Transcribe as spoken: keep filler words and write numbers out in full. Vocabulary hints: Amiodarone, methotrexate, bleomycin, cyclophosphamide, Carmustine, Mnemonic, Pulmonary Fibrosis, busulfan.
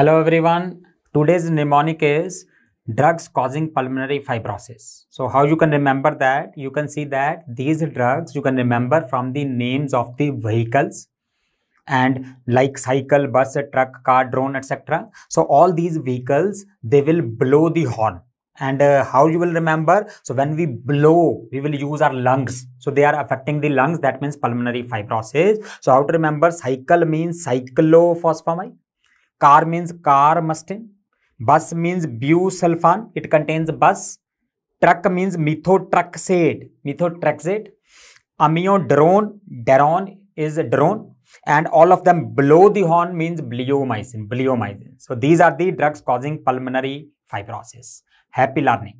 Hello everyone, today's mnemonic is drugs causing pulmonary fibrosis. So how you can remember that? You can see that these drugs you can remember from the names of the vehicles and like cycle, bus, truck, car, drone, et cetera. So all these vehicles, they will blow the horn. And uh, how you will remember? So when we blow, we will use our lungs. So they are affecting the lungs. That means pulmonary fibrosis. So how to remember? Cycle means cyclophosphamide. Car means Carmustine. Bus means busulfan. It contains bus. Truck means methotrexate. Methotrexate. Amiodarone. Darone is a drone. And all of them blow the horn means bleomycin. Bleomycin. So these are the drugs causing pulmonary fibrosis. Happy learning.